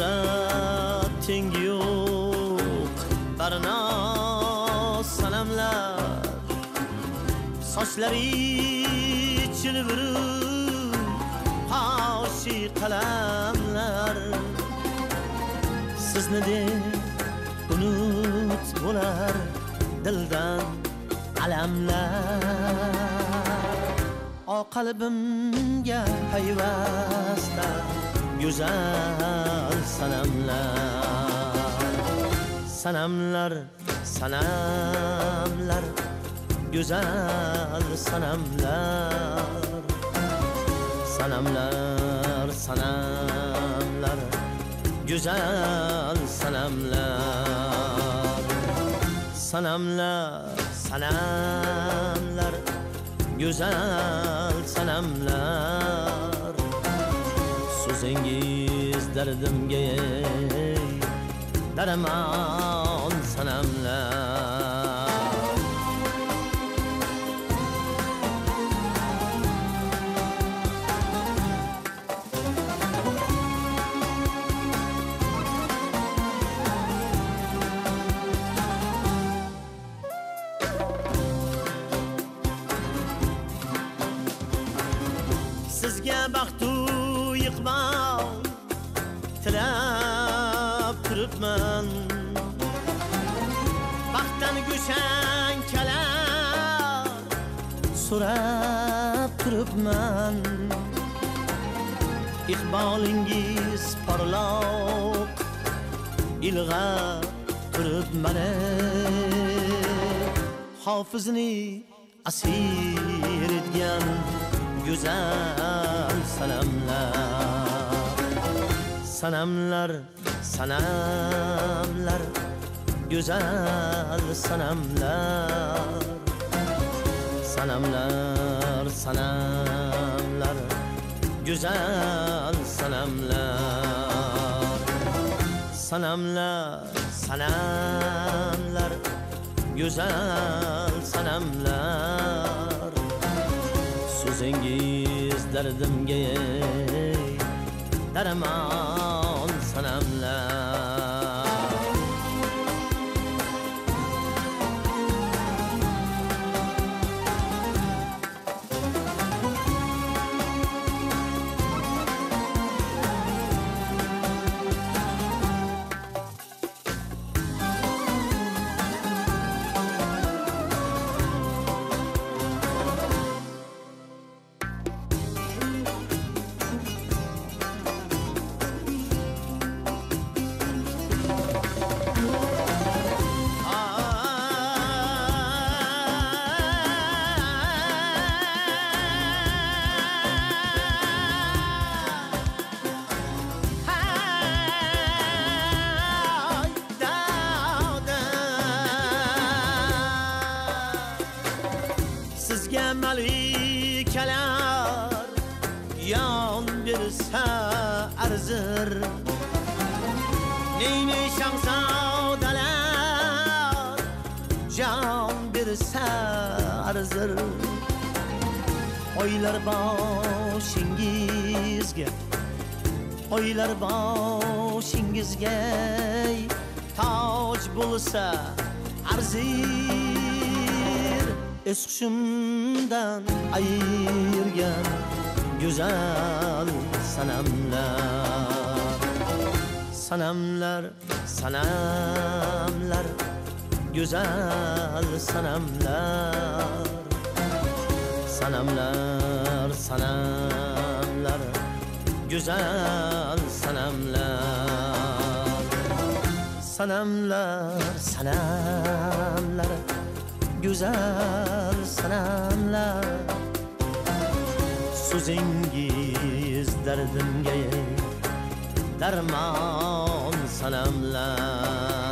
Burada teng yo'q barnos sanamlar sochlari chilvirib hoshi qalamlar sizni deb unut bo'lar dildan alamlar qalbimga payvasta Güzel sanamlar Sanamlar, sanamlar Güzel sanamlar Sanamlar, sanamlar Güzel sanamlar Sanamlar, sanamlar Güzel sanamlar So'zingiz dardimga darmon sanamlar Sizga baxtu yiqmoq tilab turibman baxtdan go'shang kalar so'rab turibman iqbolingiz porloq ilg'ab turibman hofizni asir etgan Güzel sanamlar Sanamlar, sanamlar Güzel sanamlar Sanamlar, sanamlar Güzel sanamlar Sanamlar, sanamlar Güzel sanamlar So'zingiz dardimga darmon sanamlar Sizga malikalar yon bersa arzir Neyni shahzodalar jon bersa arzir oylar boshingizga toj bo'lsa arzir Esqushimdan ayirgan güzel sanamlar Sanamlar, sanamlar Güzel sanamlar Sanamlar, sanamlar Güzel sanamlar Sanamlar, sanamlar Güzel sanamlar So'zingiz dardimga darmon sanamlar